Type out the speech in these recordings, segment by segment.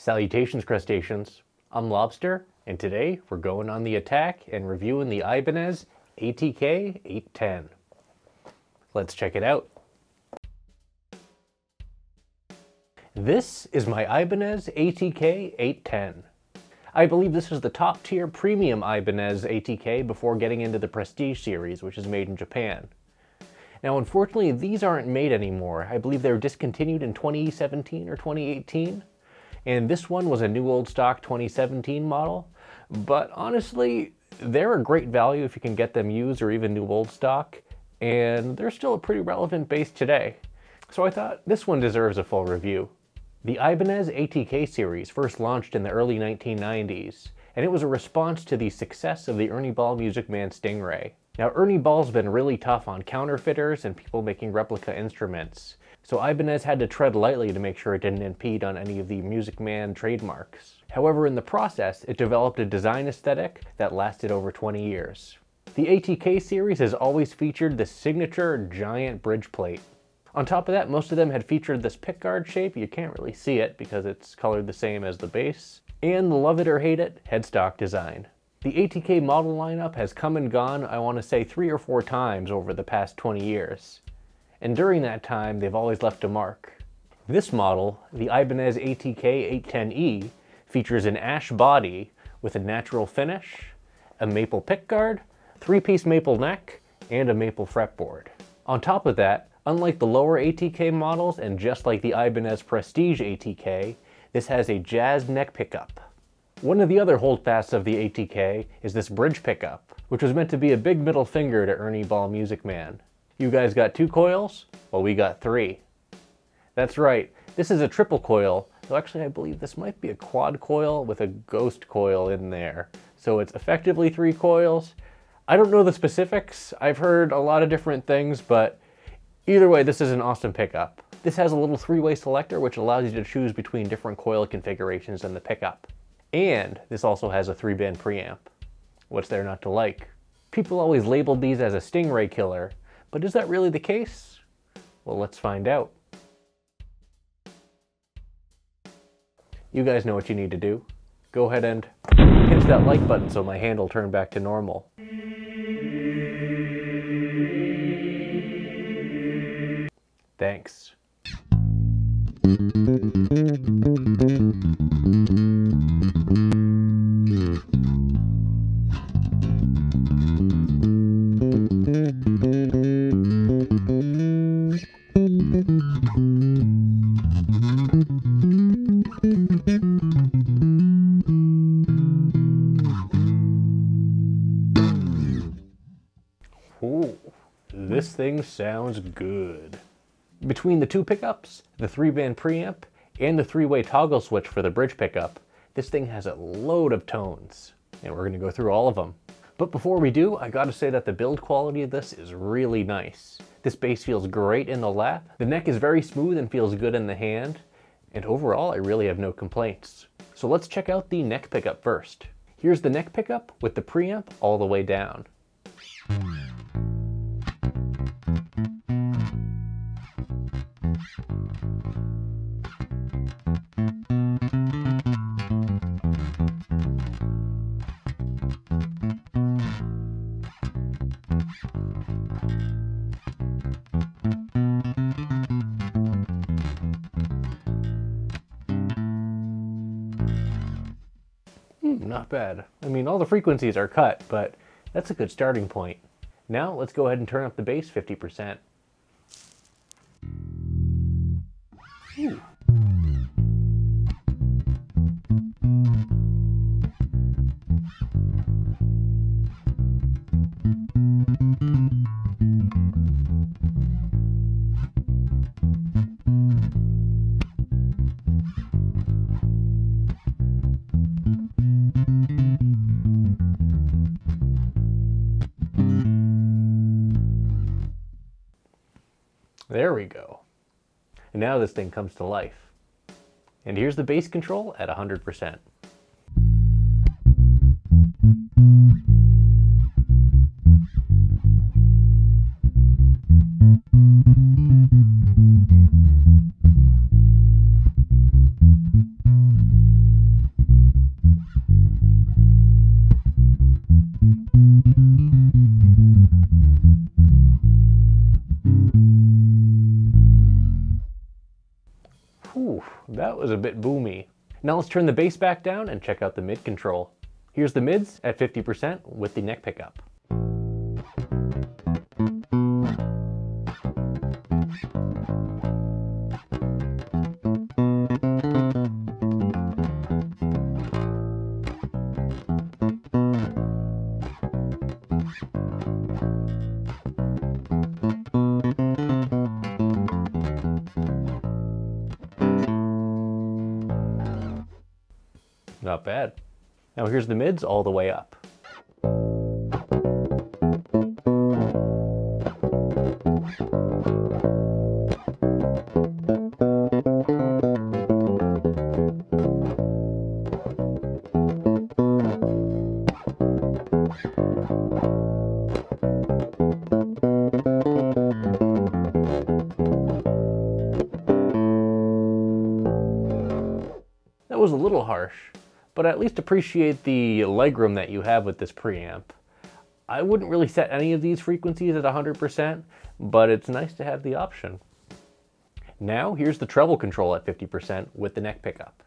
Salutations, crustaceans. I'm Lobster, and today we're going on the attack and reviewing the Ibanez ATK 810. Let's check it out. This is my Ibanez ATK 810. I believe this is the top tier premium Ibanez ATK before getting into the Prestige series, which is made in Japan. Now, unfortunately, these aren't made anymore. I believe they were discontinued in 2017 or 2018. And this one was a new old stock 2017 model, but honestly, they're a great value if you can get them used or even new old stock, and they're still a pretty relevant base today. So I thought this one deserves a full review. The Ibanez ATK series first launched in the early 1990s, and it was a response to the success of the Ernie Ball Music Man Stingray. Now, Ernie Ball's been really tough on counterfeiters and people making replica instruments, so Ibanez had to tread lightly to make sure it didn't impede on any of the Music Man trademarks. However, in the process, it developed a design aesthetic that lasted over 20 years. The ATK series has always featured the signature giant bridge plate. On top of that, most of them had featured this pickguard shape. You can't really see it because it's colored the same as the bass, and the love it or hate it headstock design. The ATK model lineup has come and gone, I want to say 3 or 4 times over the past 20 years. And during that time, they've always left a mark. This model, the Ibanez ATK 810E, features an ash body with a natural finish, a maple pickguard, 3-piece maple neck, and a maple fretboard. On top of that, unlike the lower ATK models and just like the Ibanez Prestige ATK, this has a jazz neck pickup. One of the other holdfasts of the ATK is this bridge pickup, which was meant to be a big middle finger to Ernie Ball Music Man. You guys got 2 coils? Well, we got 3. That's right, this is a triple coil, though actually I believe this might be a quad coil with a ghost coil in there. So it's effectively 3 coils. I don't know the specifics, I've heard a lot of different things, but either way, this is an awesome pickup. This has a little 3-way selector which allows you to choose between different coil configurations in the pickup. And this also has a 3-band preamp. What's there not to like? People always labeled these as a Stingray killer, but is that really the case? Well, let's find out. You guys know what you need to do. Go ahead and pinch that like button so my hand will turn back to normal. Thanks. Ooh, this thing sounds good. Between the 2 pickups, the 3-band preamp, and the 3-way toggle switch for the bridge pickup, this thing has a load of tones, and we're going to go through all of them. But before we do, I gotta say that the build quality of this is really nice. This bass feels great in the lap, the neck is very smooth and feels good in the hand, and overall I really have no complaints. So let's check out the neck pickup first. Here's the neck pickup with the preamp all the way down. Not bad. I mean, all the frequencies are cut, but that's a good starting point. Now let's go ahead and turn up the bass 50%. Ooh. There we go. And now this thing comes to life. And here's the bass control at 100%. was a bit boomy. Now let's turn the bass back down and check out the mid control. Here's the mids at 50% with the neck pickup. Not bad. Now here's the mids all the way up. That was a little harsh, but at least appreciate the legroom that you have with this preamp. I wouldn't really set any of these frequencies at 100%, but it's nice to have the option. Now here's the treble control at 50% with the neck pickup.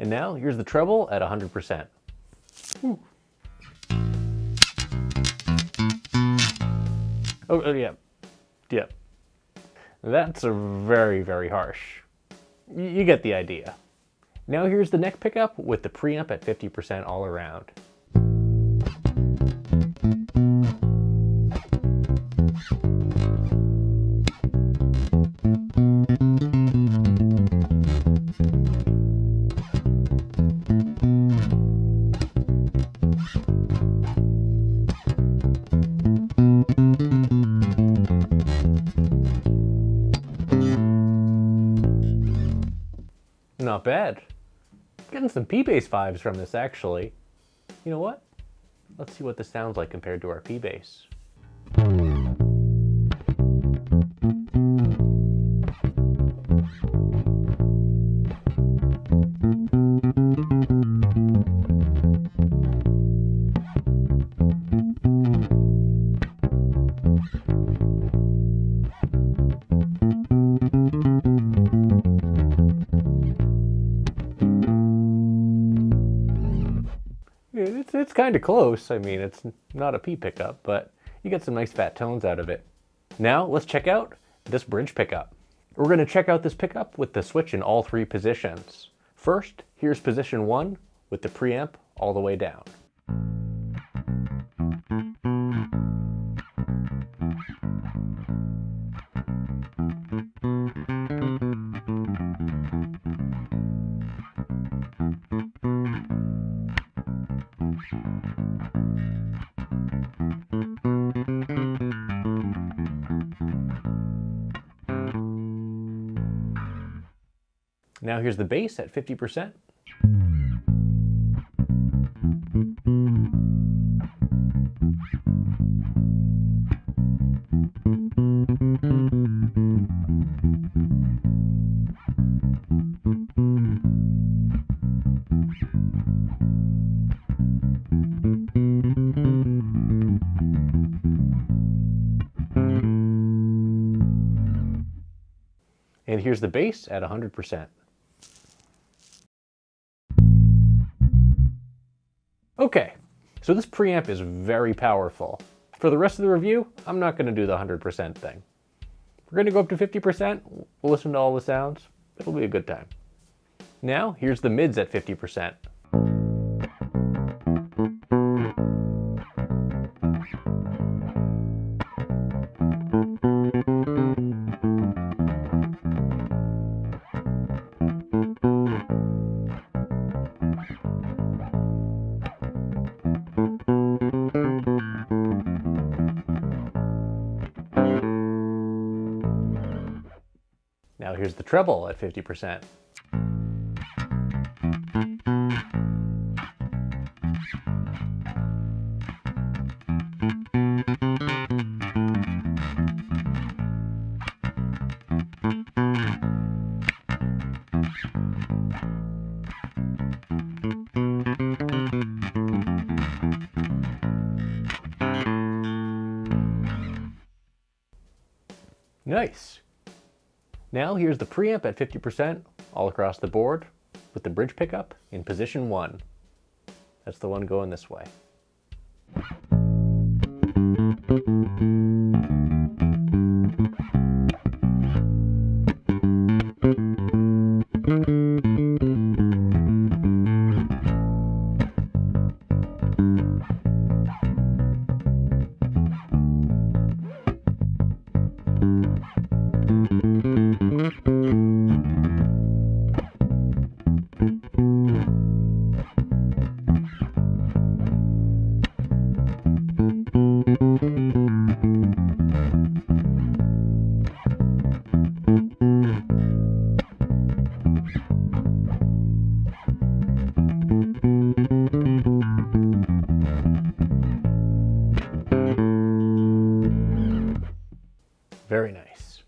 And now, here's the treble at 100%. Whew. Oh, yeah. Yeah. That's a very harsh. You get the idea. Now here's the neck pickup with the preamp at 50% all around. Not bad. Getting some P-Bass vibes from this, actually. You know what? Let's see what this sounds like compared to our P-Bass. It's kind of close. I mean, it's not a P pickup, but you get some nice fat tones out of it. Now let's check out this bridge pickup. We're going to check out this pickup with the switch in all three positions. First, here's position 1 with the preamp all the way down. Now here's the bass at 50%. And here's the bass at 100%. Okay, so this preamp is very powerful. For the rest of the review, I'm not going to do the 100% thing. We're going to go up to 50%, we'll listen to all the sounds, it'll be a good time. Now, here's the mids at 50%. Now here's the treble at 50%. Nice. Now here's the preamp at 50% all across the board with the bridge pickup in position 1. That's the one going this way. Very nice.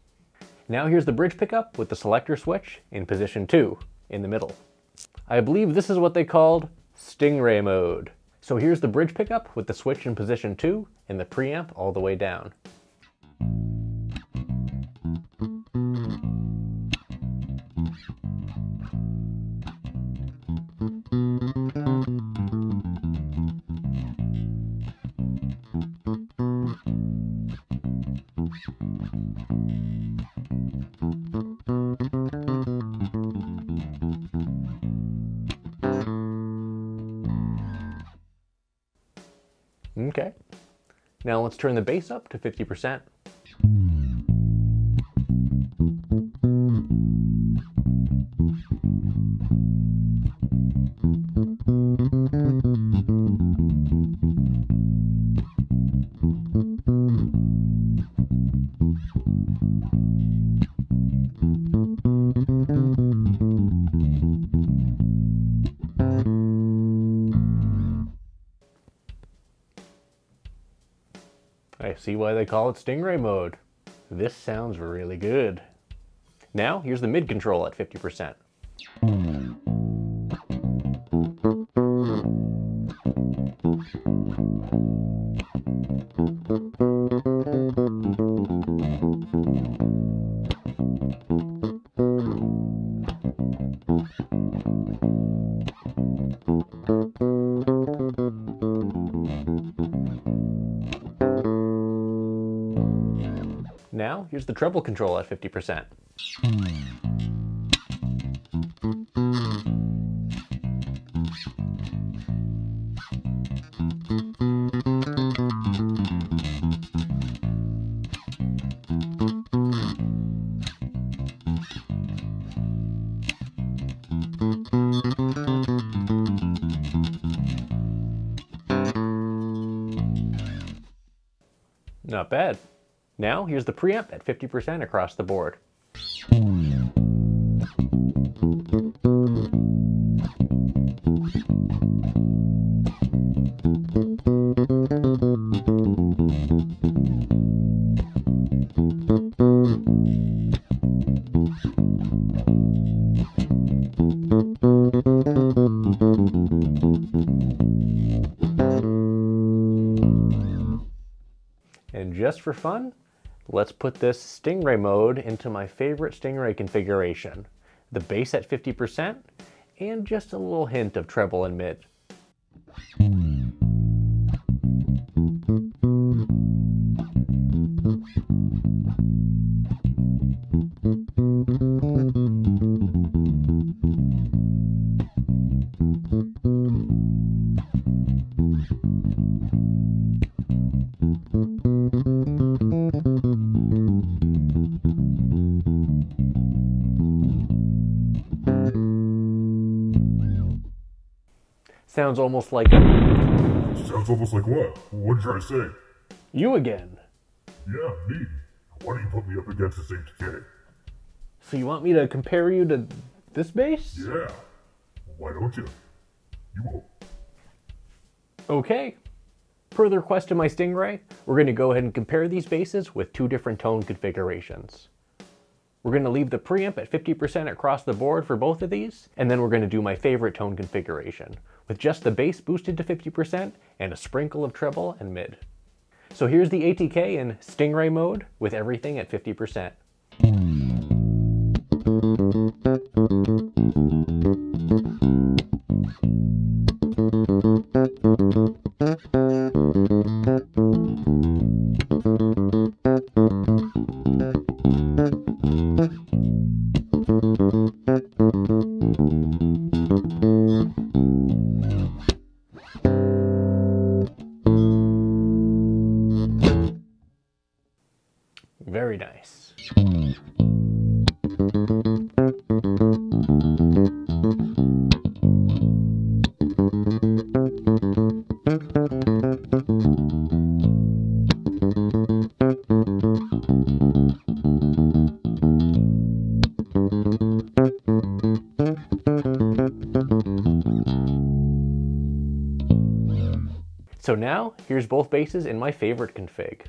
Now here's the bridge pickup with the selector switch in position 2 in the middle. I believe this is what they called Stingray mode. So here's the bridge pickup with the switch in position 2 and the preamp all the way down. Okay, now let's turn the bass up to 50%. I see why they call it Stingray mode. This sounds really good. Now, here's the mid control at 50%. Now, here's the treble control at 50%. Not bad. Now, here's the preamp at 50% across the board. And just for fun, let's put this Stingray mode into my favorite Stingray configuration. The bass at 50% and just a little hint of treble and mid. Sounds almost like what? What did I say? You again. Yeah, me. Why do you put me up against this ATK? So you want me to compare you to this bass? Yeah. Why don't you? You won't. Okay. Per the request of my Stingray, we're going to go ahead and compare these basses with two different tone configurations. We're going to leave the preamp at 50% across the board for both of these, and then we're going to do my favorite tone configuration, with just the bass boosted to 50% and a sprinkle of treble and mid. So here's the ATK in Stingray mode with everything at 50%. Very nice. So now, here's both basses in my favorite config.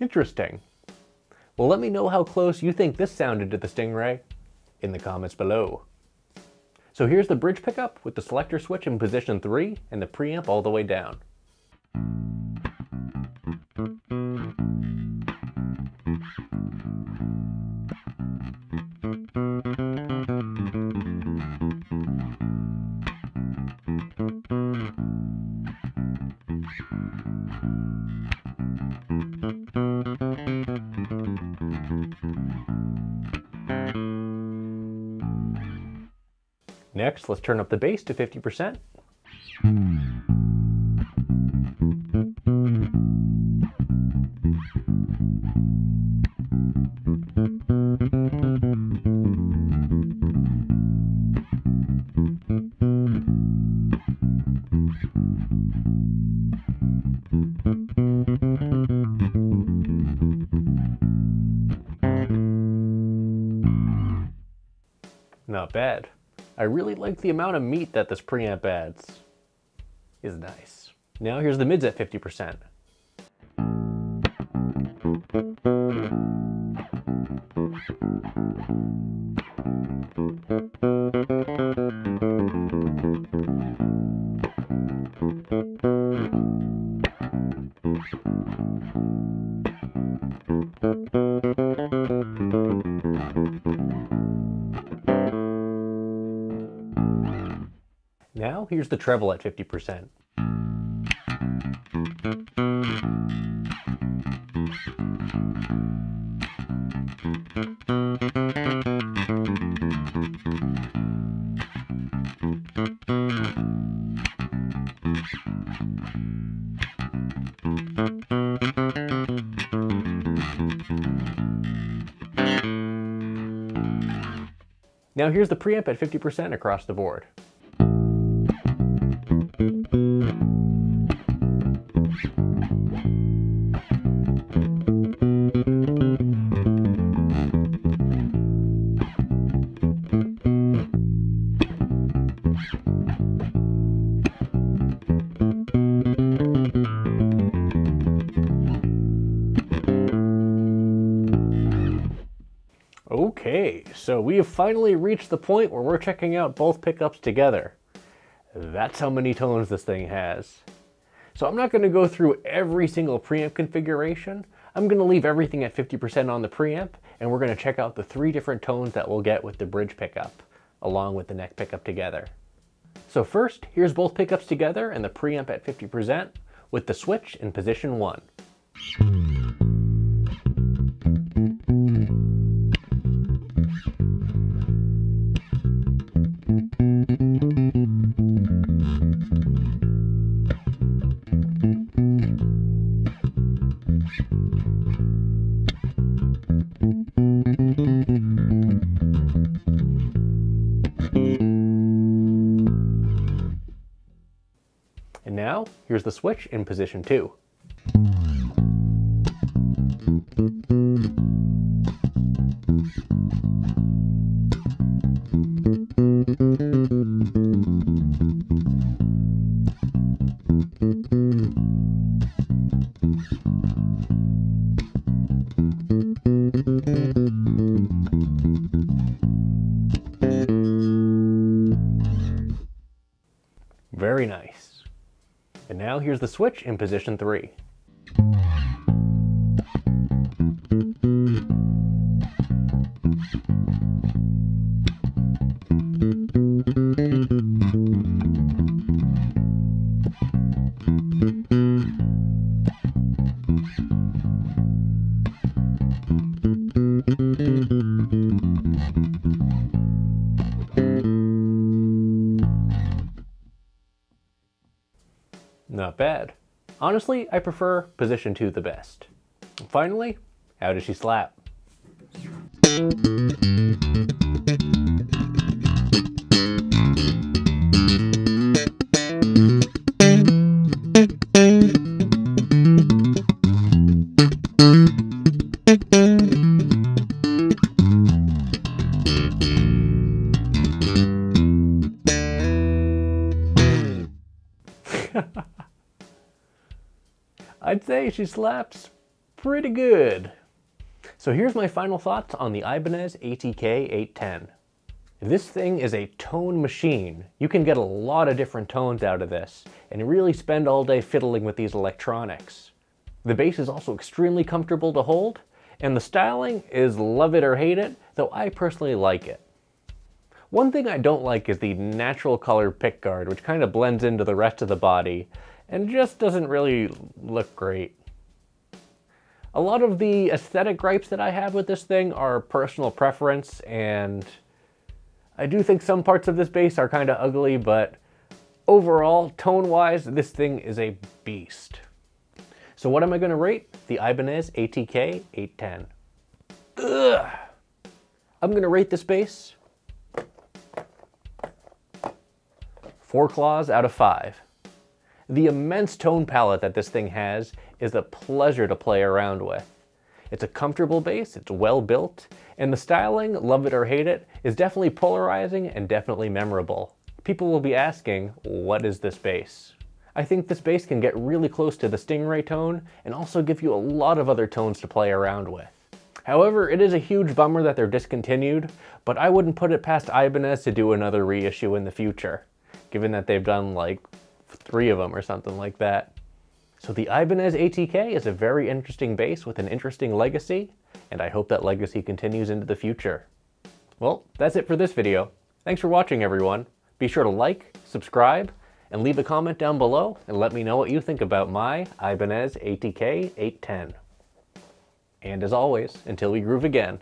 Interesting. Well, let me know how close you think this sounded to the Stingray in the comments below. So here's the bridge pickup with the selector switch in position 3 and the preamp all the way down. Next, let's turn up the bass to 50%. Not bad. I really like the amount of meat that this preamp adds. It's nice. Now here's the mids at 50%. Now, here's the treble at 50%. Now, here's the preamp at 50% across the board. Okay, so we have finally reached the point where we're checking out both pickups together. That's how many tones this thing has. So I'm not going to go through every single preamp configuration. I'm going to leave everything at 50% on the preamp, and we're going to check out the 3 different tones that we'll get with the bridge pickup, along with the neck pickup together. So first, here's both pickups together and the preamp at 50% with the switch in position 1. triggers the switch in position 2. Very nice. And now here's the switch in position 3. Not bad. Honestly, I prefer position 2 the best. And finally, how does she slap? I'd say she slaps pretty good. So here's my final thoughts on the Ibanez ATK 810. This thing is a tone machine. You can get a lot of different tones out of this and really spend all day fiddling with these electronics. The bass is also extremely comfortable to hold, and the styling is love it or hate it, though I personally like it. One thing I don't like is the natural colored pickguard, which kind of blends into the rest of the body and just doesn't really look great. A lot of the aesthetic gripes that I have with this thing are personal preference, and I do think some parts of this bass are kind of ugly, but overall, tone-wise, this thing is a beast. So what am I going to rate the Ibanez ATK 810? Ugh. I'm going to rate this bass 4 claws out of 5. The immense tone palette that this thing has is a pleasure to play around with. It's a comfortable bass, it's well built, and the styling, love it or hate it, is definitely polarizing and definitely memorable. People will be asking, what is this bass? I think this bass can get really close to the Stingray tone and also give you a lot of other tones to play around with. However, it is a huge bummer that they're discontinued, but I wouldn't put it past Ibanez to do another reissue in the future, given that they've done like 3 of them or something like that. So the Ibanez ATK is a very interesting bass with an interesting legacy, and I hope that legacy continues into the future. Well, that's it for this video. Thanks for watching, everyone. Be sure to like, subscribe, and leave a comment down below and let me know what you think about my Ibanez ATK 810. And as always, until we groove again,